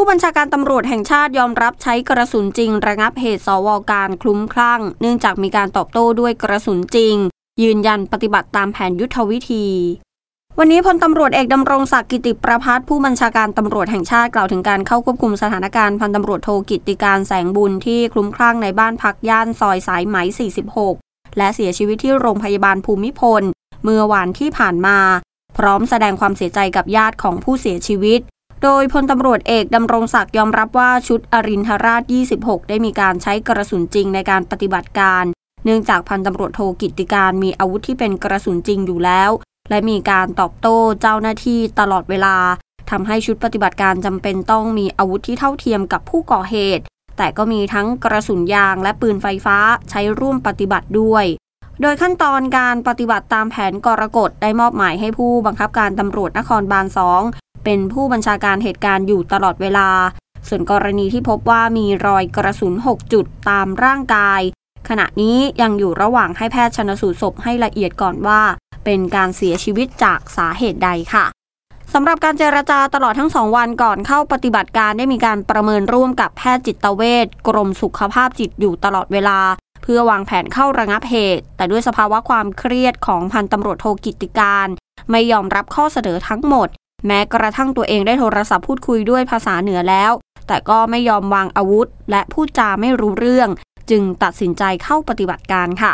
ผู้บัญชาการตำรวจแห่งชาติยอมรับใช้กระสุนจริงระงับเหตุสว.การคลุ้มคลั่งเนื่องจากมีการตอบโต้ด้วยกระสุนจริงยืนยันปฏิบัติตามแผนยุทธวิธีวันนี้พลตำรวจเอกดำรงศักดิ์กิติประภัสผู้บัญชาการตำรวจแห่งชาติกล่าวถึงการเข้าควบคุมสถานการณ์พันตำรวจโทกิตติการแสงบุญที่คลุ้มคลั่งในบ้านพักย่านซอยสายไหม46และเสียชีวิตที่โรงพยาบาลภูมิพลเมื่อวานที่ผ่านมาพร้อมแสดงความเสียใจกับญาติของผู้เสียชีวิตโดยพลตำรวจเอกดำรงศักดิ์ยอมรับว่าชุดอรินทราช26ได้มีการใช้กระสุนจริงในการปฏิบัติการเนื่องจากพันตำรวจโทกิตติการมีอาวุธที่เป็นกระสุนจริงอยู่แล้วและมีการตอบโต้เจ้าหน้าที่ตลอดเวลาทำให้ชุดปฏิบัติการจำเป็นต้องมีอาวุธที่เท่าเทียมกับผู้ก่อเหตุแต่ก็มีทั้งกระสุนยางและปืนไฟฟ้าใช้ร่วมปฏิบัติด้วยโดยขั้นตอนการปฏิบัติตามแผนกรกฎได้มอบหมายให้ผู้บังคับการตำรวจนครบาล2เป็นผู้บัญชาการเหตุการณ์อยู่ตลอดเวลาส่วนกรณีที่พบว่ามีรอยกระสุน6จุดตามร่างกายขณะนี้ยังอยู่ระหว่างให้แพทย์ชันสูตรศพให้ละเอียดก่อนว่าเป็นการเสียชีวิตจากสาเหตุใดค่ะสำหรับการเจรจาตลอดทั้ง2วันก่อนเข้าปฏิบัติการได้มีการประเมินร่วมกับแพทย์จิตเวชกรมสุขภาพจิตอยู่ตลอดเวลาเพื่อวางแผนเข้าระงับเหตุแต่ด้วยสภาวะความเครียดของพันตำรวจโทกิตติการไม่ยอมรับข้อเสนอทั้งหมดแม้กระทั่งตัวเองได้โทรศัพท์พูดคุยด้วยภาษาเหนือแล้วแต่ก็ไม่ยอมวางอาวุธและพูดจาไม่รู้เรื่องจึงตัดสินใจเข้าปฏิบัติการค่ะ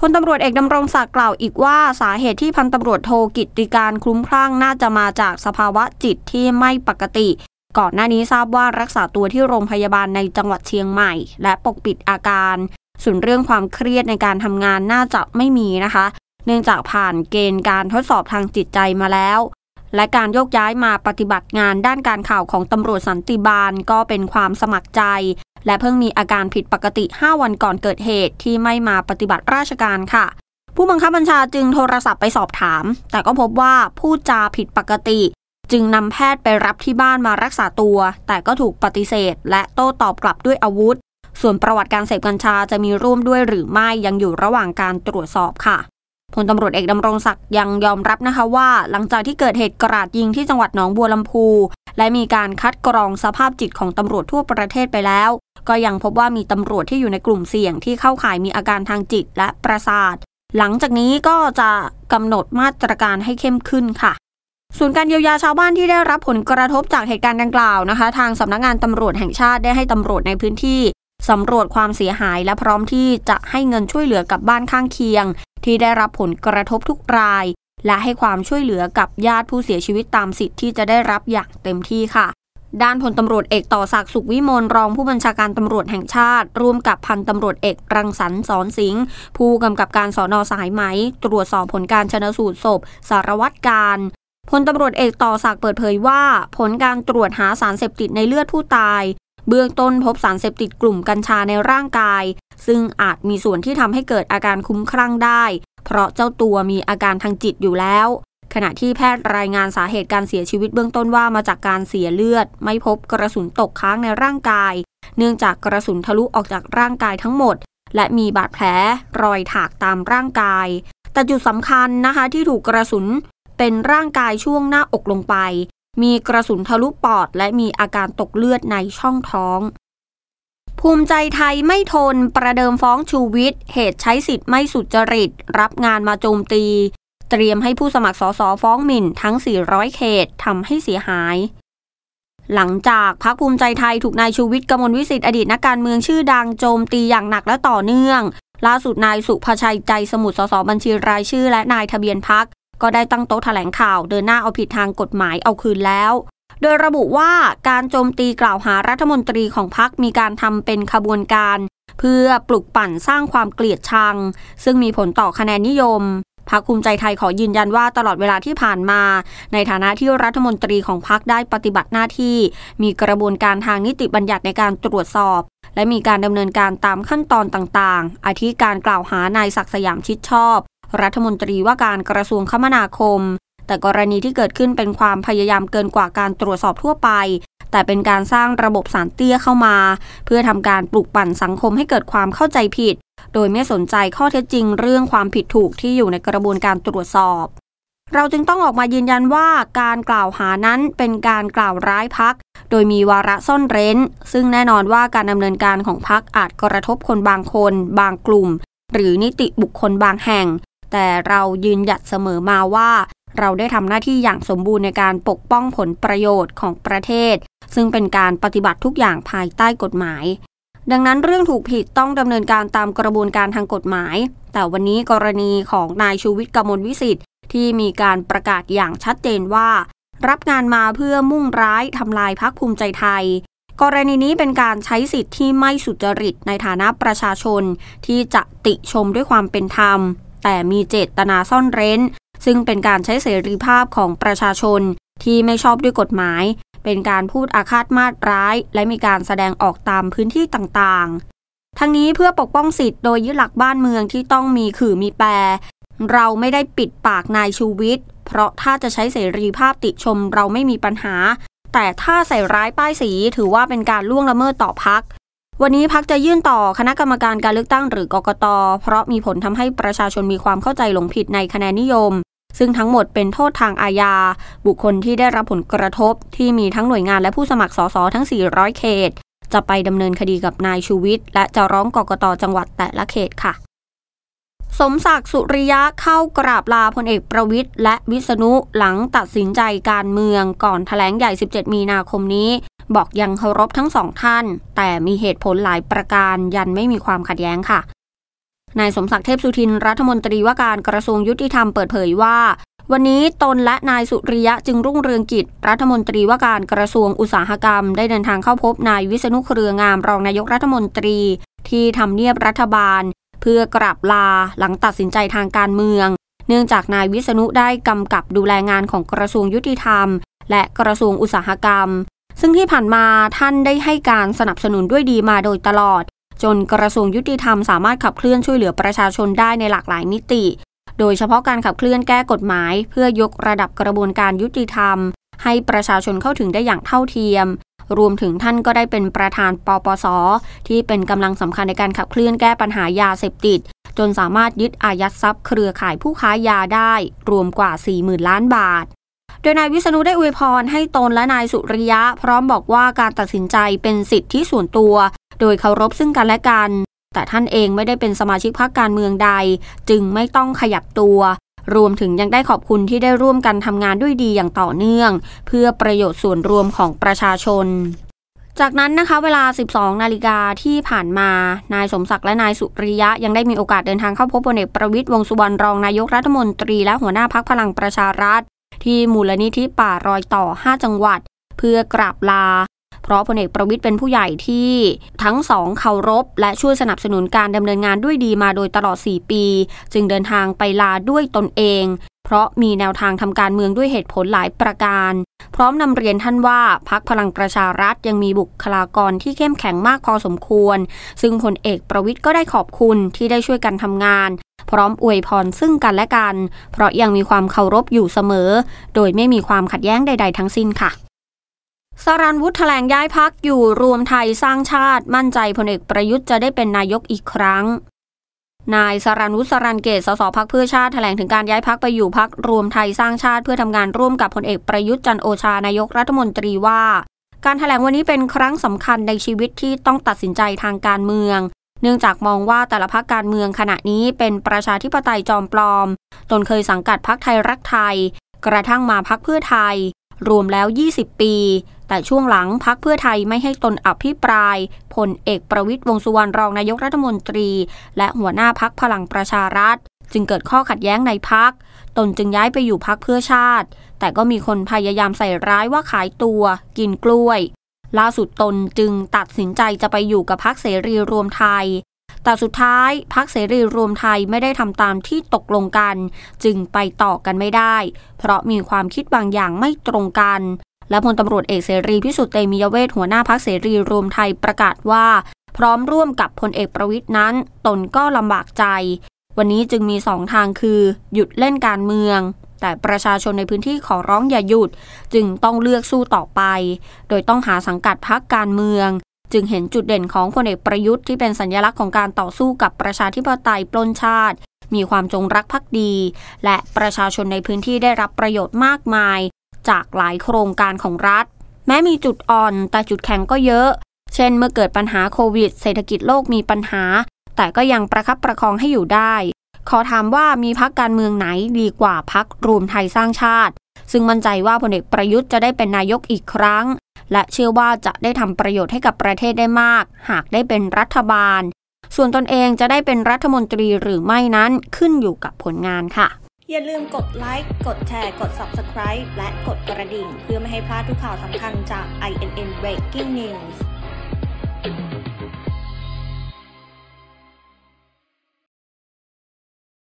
พลตำรวจเอกดำรงศักดิ์กล่าวอีกว่าสาเหตุที่พันตำรวจโทกิตติการคลุ้มคลั่งน่าจะมาจากสภาวะจิตที่ไม่ปกติก่อนหน้านี้ทราบว่ารักษาตัวที่โรงพยาบาลในจังหวัดเชียงใหม่และปกปิดอาการส่วนเรื่องความเครียดในการทำงานน่าจะไม่มีนะคะเนื่องจากผ่านเกณฑ์การทดสอบทางจิตใจมาแล้วและการโยกย้ายมาปฏิบัติงานด้านการข่าวของตำรวจสันติบาลก็เป็นความสมัครใจและเพิ่งมีอาการผิดปกติ5วันก่อนเกิดเหตุที่ไม่มาปฏิบัติราชการค่ะผู้บังคับบัญชาจึงโทรศัพท์ไปสอบถามแต่ก็พบว่าพูดจาผิดปกติจึงนำแพทย์ไปรับที่บ้านมารักษาตัวแต่ก็ถูกปฏิเสธและโต้ตอบกลับด้วยอาวุธส่วนประวัติการเสพกัญชาจะมีร่วมด้วยหรือไม่ยังอยู่ระหว่างการตรวจสอบค่ะพลตำรวจเอกดำรงศักดิ์ยังยอมรับนะคะว่าหลังจากที่เกิดเหตุกราดยิงที่จังหวัดหนองบัวลำพูและมีการคัดกรองสภาพจิตของตำรวจทั่วประเทศไปแล้วก็ยังพบว่ามีตำรวจที่อยู่ในกลุ่มเสี่ยงที่เข้าข่ายมีอาการทางจิตและประสาทหลังจากนี้ก็จะกำหนดมาตรการให้เข้มขึ้นค่ะส่วนการเยียวยาชาวบ้านที่ได้รับผลกระทบจากเหตุการณ์ดังกล่าวนะคะทางสำนักงานตำรวจแห่งชาติได้ให้ตำรวจในพื้นที่สำรวจความเสียหายและพร้อมที่จะให้เงินช่วยเหลือกับบ้านข้างเคียงที่ได้รับผลกระทบทุกรายและให้ความช่วยเหลือกับญาติผู้เสียชีวิตตามสิทธิ์ที่จะได้รับอย่างเต็มที่ค่ะด้านพลตำรวจเอกต่อศักดิ์สุขวิมลรองผู้บัญชาการตำรวจแห่งชาติร่วมกับพันตำรวจเอกรังสรรค์สอนสิงห์ผู้กำกับการสน.สายไหมตรวจสอบผลการชันสูตรศพสารวัตรการพลตำรวจเอกต่อศักดิ์เปิดเผยว่าผลการตรวจหาสารเสพติดในเลือดผู้ตายเบื้องต้นพบสารเสพติดกลุ่มกัญชาในร่างกายซึ่งอาจมีส่วนที่ทำให้เกิดอาการคลุ้มคลั่งได้เพราะเจ้าตัวมีอาการทางจิตอยู่แล้วขณะที่แพทย์รายงานสาเหตุการเสียชีวิตเบื้องต้นว่ามาจากการเสียเลือดไม่พบกระสุนตกค้างในร่างกายเนื่องจากกระสุนทะลุออกจากร่างกายทั้งหมดและมีบาดแผลรอยถากตามร่างกายแต่จุดสำคัญนะคะที่ถูกกระสุนเป็นร่างกายช่วงหน้าอกลงไปมีกระสุนทะลุปอดและมีอาการตกเลือดในช่องท้องภูมิใจไทยไม่ทนประเดิมฟ้องชูวิทย์เหตุใช้สิทธิ์ไม่สุจริตรับงานมาโจมตีเตรียมให้ผู้สมัครส.ส.ฟ้องหมิ่นทั้ง400เขตทำให้เสียหายหลังจากพรรคภูมิใจไทยถูกนายชูวิทย์กมลวิศิษฐ์อดีตนักการเมืองชื่อดังโจมตีอย่างหนักและต่อเนื่องล่าสุดนายสุภชัยใจสมุทรส.ส.บัญชีรายชื่อและนายทะเบียนพรรคก็ได้ตั้งโต๊ะแถลงข่าวเดินหน้าเอาผิดทางกฎหมายเอาคืนแล้วโดยระบุว่าการโจมตีกล่าวหารัฐมนตรีของพรรคมีการทำเป็นขบวนการเพื่อปลุกปั่นสร้างความเกลียดชังซึ่งมีผลต่อคะแนนนิยมพรรคภูมิใจไทยขอยืนยันว่าตลอดเวลาที่ผ่านมาในฐานะที่รัฐมนตรีของพรรคได้ปฏิบัติหน้าที่มีกระบวนการทางนิติบัญญัติในการตรวจสอบและมีการดำเนินการตามขั้นตอนต่างๆอาทิการกล่าวหานายศักดิ์สยามชิดชอบรัฐมนตรีว่าการกระทรวงคมนาคมแต่กรณีที่เกิดขึ้นเป็นความพยายามเกินกว่าการตรวจสอบทั่วไปแต่เป็นการสร้างระบบศาลเตี้ยเข้ามาเพื่อทำการปลุกปั่นสังคมให้เกิดความเข้าใจผิดโดยไม่สนใจข้อเท็จจริงเรื่องความผิดถูกที่อยู่ในกระบวนการตรวจสอบเราจึงต้องออกมายืนยันว่าการกล่าวหานั้นเป็นการกล่าวร้ายพรรค โดยมีวาระซ่อนเร้นซึ่งแน่นอนว่าการดำเนินการของพรรคอาจกระทบคนบางคนบางกลุ่มหรือนิติบุคคลบางแห่งแต่เรายืนหยัดเสมอมาว่าเราได้ทำหน้าที่อย่างสมบูรณ์ในการปกป้องผลประโยชน์ของประเทศซึ่งเป็นการปฏิบัติทุกอย่างภายใต้กฎหมายดังนั้นเรื่องถูกผิดต้องดำเนินการตามกระบวนการทางกฎหมายแต่วันนี้กรณีของนายชูวิทย์กมลวิสิทธิ์ที่มีการประกาศอย่างชัดเจนว่ารับงานมาเพื่อมุ่งร้ายทำลายพรรคภูมิใจไทยกรณีนี้เป็นการใช้สิทธิ์ที่ไม่สุจริตในฐานะประชาชนที่จะติชมด้วยความเป็นธรรมแต่มีเจตนาซ่อนเร้นซึ่งเป็นการใช้เสรีภาพของประชาชนที่ไม่ชอบด้วยกฎหมายเป็นการพูดอาฆาตมาดร้ายและมีการแสดงออกตามพื้นที่ต่างๆทั้งนี้เพื่อปกป้องสิทธิ์โดยยึดหลักบ้านเมืองที่ต้องมีขื่อมีแปรเราไม่ได้ปิดปากนายชูวิทย์เพราะถ้าจะใช้เสรีภาพติชมเราไม่มีปัญหาแต่ถ้าใส่ร้ายป้ายสีถือว่าเป็นการล่วงละเมิดต่อพรรควันนี้พรรคจะยื่นต่อคณะกรรมการการเลือกตั้งหรือกกต.เพราะมีผลทำให้ประชาชนมีความเข้าใจหลงผิดในคะแนนนิยมซึ่งทั้งหมดเป็นโทษทางอาญาบุคคลที่ได้รับผลกระทบที่มีทั้งหน่วยงานและผู้สมัครสสทั้ง400เขตจะไปดำเนินคดีกับนายชูวิทย์และจะร้องกกต.จังหวัดแต่ละเขตค่ะสมศักดิ์สุริยะเข้ากราบลาพลเอกประวิตรและวิษณุหลังตัดสินใจการเมืองก่อนแถลงใหญ่17มีนาคมนี้บอกยังเคารพทั้งสองท่านแต่มีเหตุผลหลายประการยันไม่มีความขัดแย้งค่ะนายสมศักดิ์เทพสุทินรัฐมนตรีว่าการกระทรวงยุติธรรมเปิดเผยว่าวันนี้ตนและนายสุริยะจึงรุ่งเรืองกิจรัฐมนตรีว่าการกระทรวงอุตสาหกรรมได้เดินทางเข้าพบนายวิษณุเครืองามรองนายกรัฐมนตรีที่ทำเนียบรัฐบาลเพื่อกราบลาหลังตัดสินใจทางการเมืองเนื่องจากนายวิษณุได้กำกับดูแลงานของกระทรวงยุติธรรมและกระทรวงอุตสาหกรรมซึ่งที่ผ่านมาท่านได้ให้การสนับสนุนด้วยดีมาโดยตลอดจนกระทรวงยุติธรรมสามารถขับเคลื่อนช่วยเหลือประชาชนได้ในหลากหลายมิติโดยเฉพาะการขับเคลื่อนแก้กฎหมายเพื่อยกระดับกระบวนการยุติธรรมให้ประชาชนเข้าถึงได้อย่างเท่าเทียมรวมถึงท่านก็ได้เป็นประธานปปส.ที่เป็นกำลังสำคัญในการขับเคลื่อนแก้ปัญหายาเสพติดจนสามารถยึดอายัดทรัพย์เครือข่ายผู้ค้ายาได้รวมกว่า 40,000 ล้านบาทโดยนายวิษณุได้อวยพรให้ตนและนายสุริยะพร้อมบอกว่าการตัดสินใจเป็นสิทธิส่วนตัวโดยเคารพซึ่งกันและกันแต่ท่านเองไม่ได้เป็นสมาชิกพรรคการเมืองใดจึงไม่ต้องขยับตัวรวมถึงยังได้ขอบคุณที่ได้ร่วมกันทำงานด้วยดีอย่างต่อเนื่องเพื่อประโยชน์ส่วนรวมของประชาชนจากนั้นนะคะเวลา 12 นาฬิกาที่ผ่านมานายสมศักดิ์และนายสุริยะยังได้มีโอกาสเดินทางเข้าพบพลเอกประวิตรวงษ์สุวรรณรองนายกรัฐมนตรีและหัวหน้าพรรคพลังประชารัฐที่มูลนิธิป่ารอยต่อ5จังหวัดเพื่อกราบลาเพราะพลเอกประวิตรเป็นผู้ใหญ่ที่ทั้งสองเคารพและช่วยสนับสนุนการดำเนินงานด้วยดีมาโดยตลอด4ปีจึงเดินทางไปลาด้วยตนเองเพราะมีแนวทางทำการเมืองด้วยเหตุผลหลายประการพร้อมนำเรียนท่านว่าพรรคพลังประชารัฐยังมีบุคลากรที่เข้มแข็งมากพอสมควรซึ่งพลเอกประวิตรก็ได้ขอบคุณที่ได้ช่วยกันทำงานพร้อมอวยพรซึ่งกันและกันเพราะยังมีความเคารพอยู่เสมอโดยไม่มีความขัดแย้งใดๆทั้งสิ้นค่ะสรัญวุฒิแถลงย้ายพรรคอยู่รวมไทยสร้างชาติมั่นใจพลเอกประยุทธ์จะได้เป็นนายกอีกครั้งนายสรัญวุฒิ สรัญเกตสสพรรคเพื่อชาติแถลงถึงการย้ายพรรคไปอยู่พรรครวมไทยสร้างชาติเพื่อทำงานร่วมกับพลเอกประยุทธ์จันทร์โอชานายกรัฐมนตรีว่าการแถลงวันนี้เป็นครั้งสำคัญในชีวิตที่ต้องตัดสินใจทางการเมืองเนื่องจากมองว่าแต่ละพรรคการเมืองขณะนี้เป็นประชาธิปไตยจอมปลอมตนเคยสังกัดพรรคไทยรักไทยกระทั่งมาพรรคเพื่อไทยรวมแล้ว20ปีแต่ช่วงหลังพรรคเพื่อไทยไม่ให้ตนอภิปรายพลเอกประวิตรวงษ์สุวรรณรองนายกรัฐมนตรีและหัวหน้าพรรคพลังประชารัฐจึงเกิดข้อขัดแย้งในพรรคตนจึงย้ายไปอยู่พรรคเพื่อชาติแต่ก็มีคนพยายามใส่ร้ายว่าขายตัวกินกล้วยล่าสุดตนจึงตัดสินใจจะไปอยู่กับพรรคเสรีรวมไทยแต่สุดท้ายพรรคเสรีรวมไทยไม่ได้ทำตามที่ตกลงกันจึงไปต่อกันไม่ได้เพราะมีความคิดบางอย่างไม่ตรงกันและพลตำรวจเอกเสรีพิสุทธิ์เตมียเวทหัวหน้าพรรคเสรีรวมไทยประกาศว่าพร้อมร่วมกับพลเอกประวิตรนั้นตนก็ลำบากใจวันนี้จึงมี2ทางคือหยุดเล่นการเมืองแต่ประชาชนในพื้นที่ขอร้องอย่าหยุดจึงต้องเลือกสู้ต่อไปโดยต้องหาสังกัดพรรคการเมืองจึงเห็นจุดเด่นของพลเอกประยุทธ์ที่เป็นสัญลักษณ์ของการต่อสู้กับประชาธิปไตยปล้นชาติมีความจงรักภักดีและประชาชนในพื้นที่ได้รับประโยชน์มากมายจากหลายโครงการของรัฐ แม้มีจุดอ่อนแต่จุดแข็งก็เยอะเช่นเมื่อเกิดปัญหาโควิดเศรษฐกิจโลกมีปัญหาแต่ก็ยังประคับประคองให้อยู่ได้ขอถามว่ามีพรรคการเมืองไหนดีกว่าพรรครวมไทยสร้างชาติซึ่งมั่นใจว่าพลเอกประยุทธ์จะได้เป็นนายกอีกครั้งและเชื่อว่าจะได้ทำประโยชน์ให้กับประเทศได้มากหากได้เป็นรัฐบาลส่วนตนเองจะได้เป็นรัฐมนตรีหรือไม่นั้นขึ้นอยู่กับผลงานค่ะอย่าลืมกดไลค์กดแชร์กด Subscribe และกดกระดิ่งเพื่อไม่ให้พลาดทุกข่าวสำคัญจาก iNN Breaking News